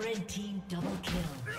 Red team double kill. Blue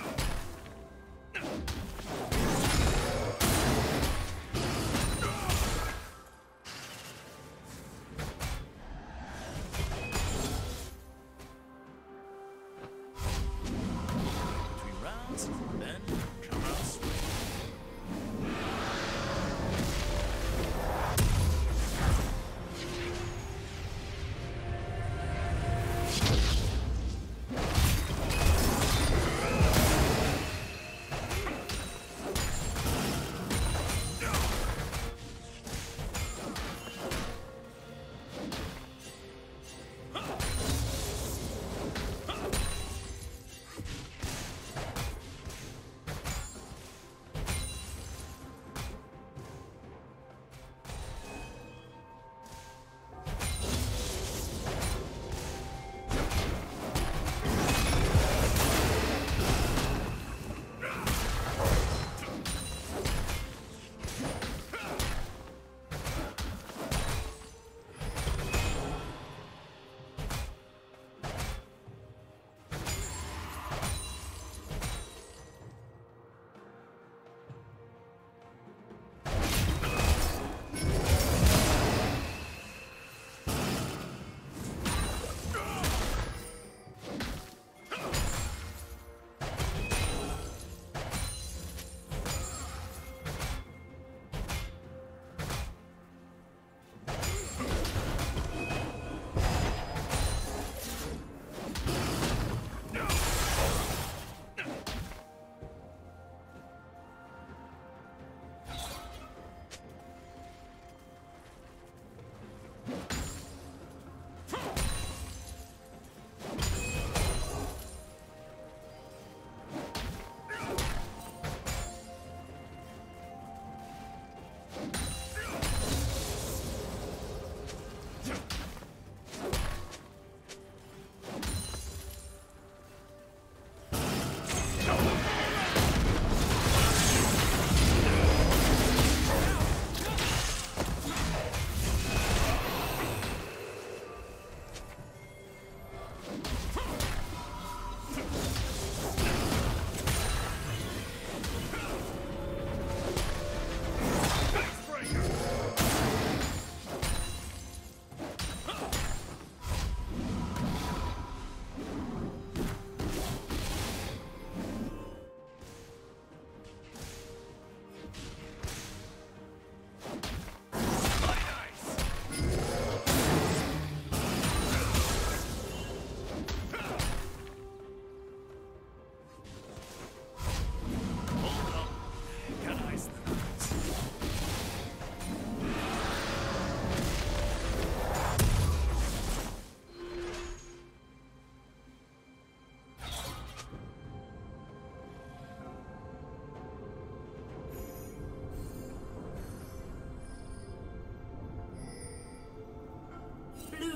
team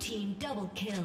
Team double kill.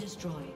Destroyed.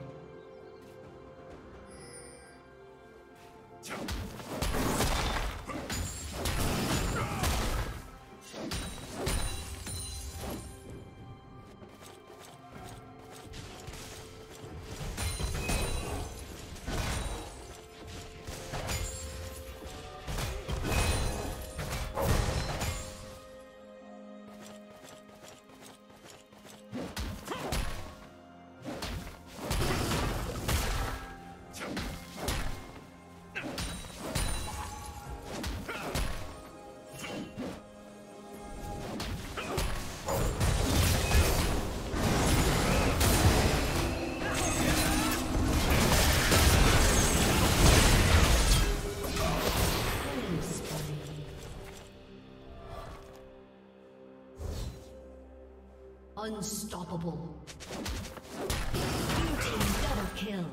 Unstoppable. Blue team double kill.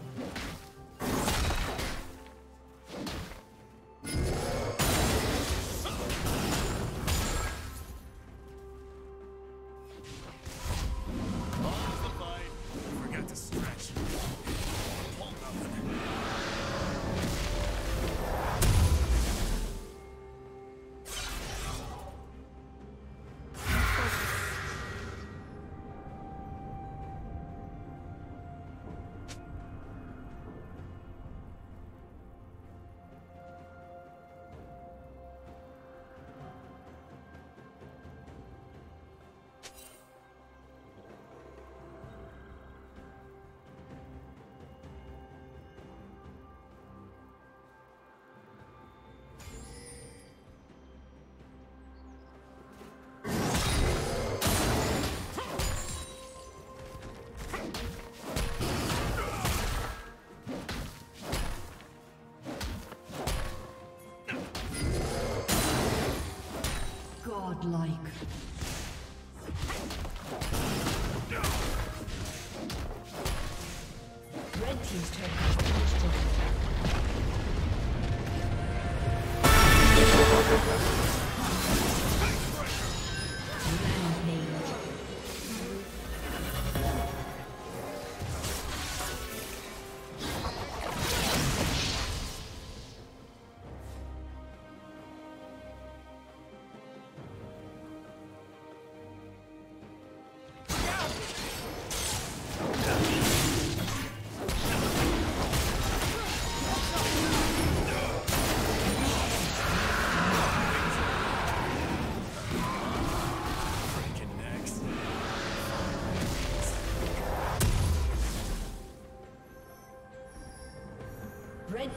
Like red team's turn has Red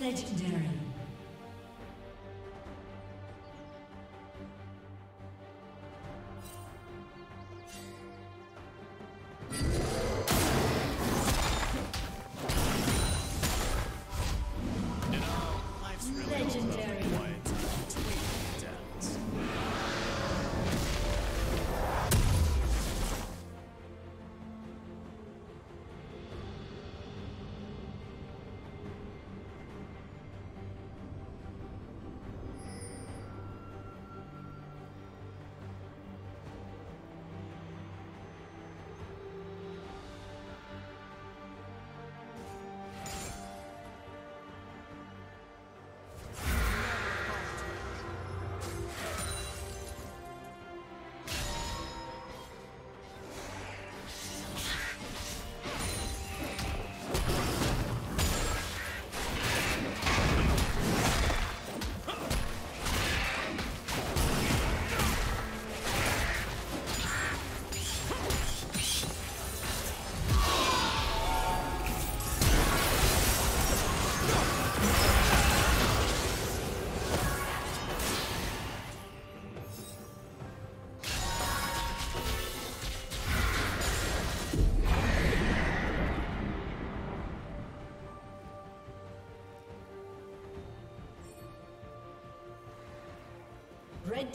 Legendary. Red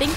Thank